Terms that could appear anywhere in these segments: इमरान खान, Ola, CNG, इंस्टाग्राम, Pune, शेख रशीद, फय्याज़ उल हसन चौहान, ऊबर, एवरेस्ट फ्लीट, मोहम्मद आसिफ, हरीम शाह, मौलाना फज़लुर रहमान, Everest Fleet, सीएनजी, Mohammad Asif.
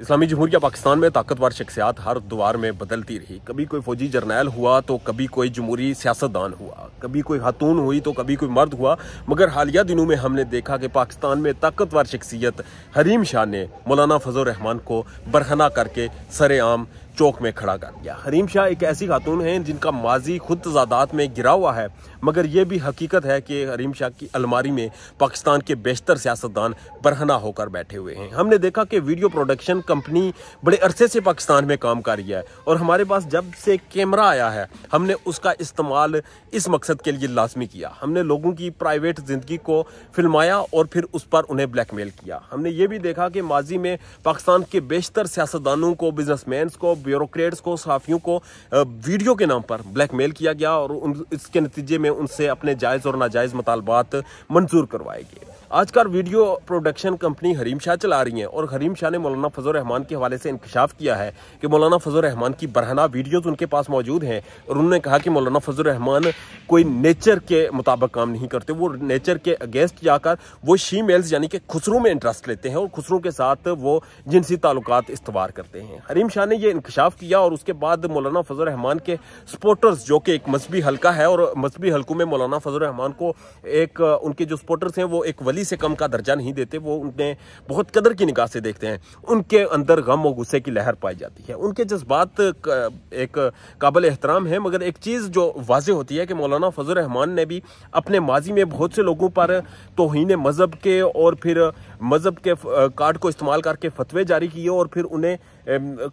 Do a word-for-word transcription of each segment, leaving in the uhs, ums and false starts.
इस्लामी जमहूरिया पाकिस्तान में ताकतवर शख्सियात हर दौर में बदलती रही। कभी कोई फौजी जर्नैल हुआ तो कभी कोई जमहूरी सियासतदान हुआ, कभी कोई खातून हुई तो कभी कोई मर्द हुआ। मगर हालिया दिनों में हमने देखा कि पाकिस्तान में ताकतवर शख्सियत हरीम शाह ने मौलाना फज़लुर रहमान को बरहना करके सरेआम चौक में खड़ा कर दिया। हरीम शाह एक ऐसी खातून हैं जिनका माजी खुद तजादात में गिरा हुआ है, मगर यह भी हकीकत है कि हरीम शाह की अलमारी में पाकिस्तान के बेशतर सियासतदान बरहना होकर बैठे हुए हैं। हमने देखा कि वीडियो प्रोडक्शन कंपनी बड़े अरसे से पाकिस्तान में काम कर रही है और हमारे पास जब से कैमरा आया है हमने उसका इस्तेमाल इस मकसद के लिए लाजमी किया। हमने लोगों की प्राइवेट ज़िंदगी को फिल्माया और फिर उस पर उन्हें ब्लैकमेल किया। हमने ये भी देखा कि माजी में पाकिस्तान के बेशतर सियासतदानों को, बिजनेसमैन्स को, ब्यूरोक्रेट्स को, सहाफ़ियों को वीडियो के नाम पर ब्लैकमेल किया गया और उन, इसके नतीजे में उनसे अपने जायज़ और नाजायज़ मुतालबात मंजूर करवाए गए। आजकल video production company हरीम शाह चला रही हैं और हरीम शाह ने मौलाना फज़लुर रहमान के हवाले से इंकशाफ किया है कि मौलाना फज़लुर रहमान की बरहना वीडियोज़ उनके पास मौजूद हैं और उन्होंने कहा कि मौलाना फज़लुर रहमान कोई नेचर के मुताबिक काम नहीं करते। वो नेचर के अगेंस्ट जाकर वो शी मेल्स यानी कि खुसरों में इंटरेस्ट लेते हैं और खुसरों के साथ वो जिनसी ताल्लुकात इस्तवार करते हैं। हरीम शाह ने यह इंकशाफ किया और उसके बाद मौलाना फज़लुर रहमान के सपोर्टर्स, जो कि एक मजहबी हल्का है और मजहबी हल्कों में मौलाना फज़लुर रहमान को एक उनके जो सपोर्टर्स हैं वो एक से कम का दर्जा नहीं देते, वो उन्हें बहुत कदर की निगाह से देखते हैं। उनके अंदर गम और गुस्से की लहर पाई जाती है। उनके जज्बात एक काबिल एहतराम है, मगर एक चीज़ जो वाज़ेह होती है कि मौलाना फज़लुर रहमान ने भी अपने माजी में बहुत से लोगों पर तौहीन मज़हब के और फिर मज़हब के कार्ड को इस्तेमाल करके फतवे जारी किए और फिर उन्हें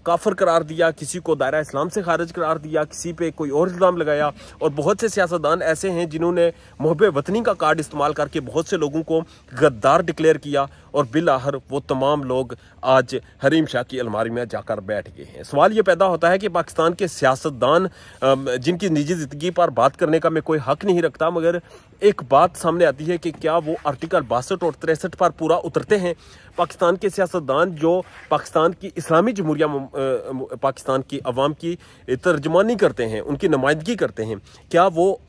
काफिर करार दिया, किसी को दायरा इस्लाम से खारिज करार दिया, किसी पे कोई और इल्ज़ाम लगाया। और बहुत से सियासतदान ऐसे हैं जिन्होंने मोहब्बे वतनी का कार्ड इस्तेमाल करके बहुत से लोगों को गद्दार डिक्लेयर किया और बिलआखिर वो तमाम लोग आज हरीम शाह की अलमारी में जाकर बैठ गए हैं। सवाल ये पैदा होता है कि पाकिस्तान के सियासतदान जिनकी निजी ज़िंदगी पर बात करने का मैं कोई हक नहीं रखता, मगर एक बात सामने आती है कि क्या वो आर्टिकल बासठ और तिरसठ पर पूरा उतरते हैं? पाकिस्तान के सियासतदान जो पाकिस्तान की इस्लामी जमहूरिया पाकिस्तान की अवाम की तर्जमानी करते हैं, उनकी नुमाइंदगी करते हैं, क्या वो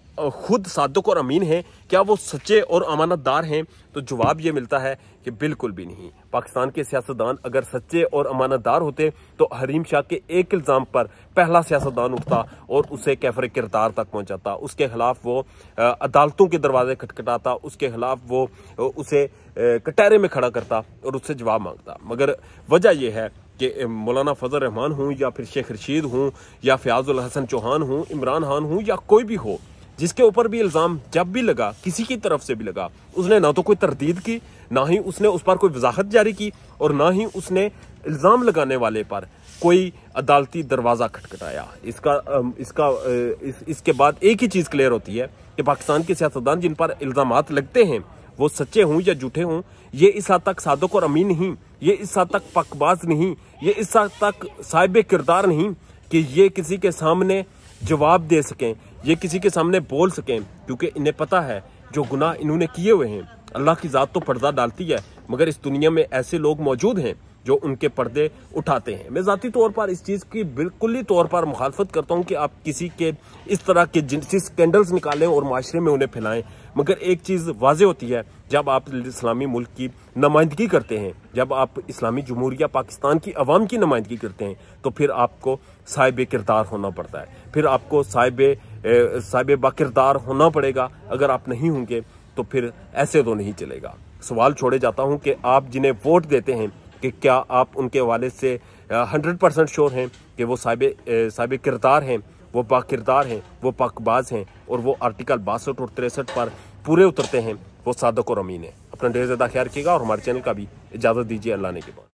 खुद सादक और अमीन हैं? क्या वो सच्चे और अमानतदार हैं? तो जवाब ये मिलता है कि बिल्कुल भी नहीं। पाकिस्तान के सियासतदान अगर सच्चे और अमानतदार होते तो हरीम शाह के एक इल्ज़ाम पर पहला सियासतदान उठता और उसे कैफर किरदार तक पहुंचाता, उसके खिलाफ वो अदालतों के दरवाजे खटखटाता, उसके खिलाफ वो उसे कटहरे में खड़ा करता और उससे जवाब मांगता। मगर वजह यह है कि मौलाना फज़लुर रहमान हों या फिर शेख रशीद हों या फय्याज़ उल हसन चौहान हों, इमरान खान हों या कोई भी हो, जिसके ऊपर भी इल्ज़ाम जब भी लगा, किसी की तरफ से भी लगा, उसने ना तो कोई तरदीद की, ना ही उसने उस पर कोई वजाहत जारी की और ना ही उसने इल्ज़ाम लगाने वाले पर कोई अदालती दरवाज़ा खटखटाया। इसका इसका इस, इसके बाद एक ही चीज़ क्लियर होती है कि पाकिस्तान के सियासतदान जिन पर इल्ज़ामात लगते हैं वो सच्चे हों या झूठे हों, ये इस हद तक सादक और अमीन नहीं, ये इस हद तक पकबाज नहीं, ये इस हद तक साहिब किरदार नहीं कि ये किसी के सामने जवाब दे सकें, ये किसी के सामने बोल सकें, क्योंकि इन्हें पता है जो गुनाह इन्होंने किए हुए हैं। अल्लाह की ज़ात तो पर्दा डालती है, मगर इस दुनिया में ऐसे लोग मौजूद हैं जो उनके पर्दे उठाते हैं। मैं ज़ाती तौर पर इस चीज़ की बिल्कुल ही तौर पर मुखालफत करता हूँ कि आप किसी के इस तरह के जिनसी स्कैंडल्स निकालें और माशरे में उन्हें फैलाएं, मगर एक चीज़ वाज़ेह होती है, जब आप इस्लामी मुल्क की नुमाइंदगी करते हैं, जब आप इस्लामी जमहूरिया पाकिस्तान की अवाम की नुमाइंदगी करते हैं, तो फिर आपको साहिब किरदार होना पड़ता है, फिर आपको साहिब साहिब बाकिरदार होना पड़ेगा। अगर आप नहीं होंगे तो फिर ऐसे तो नहीं चलेगा। सवाल छोड़े जाता हूँ कि आप जिन्हें वोट देते हैं कि क्या आप उनके हवाले से हंड्रेड परसेंट श्योर हैं कि वो साहिब साहिब किरदार हैं, वो बाकिरदार हैं, वो पाकबाज हैं और वो आर्टिकल बासठ और तिरसठ पर पूरे उतरते हैं, वो सादक और अमीन है। अपना ढेर ज़्यादा ख्याल रखिएगा और हमारे चैनल का भी इजाज़त दीजिए अल्लाह ने के बाद।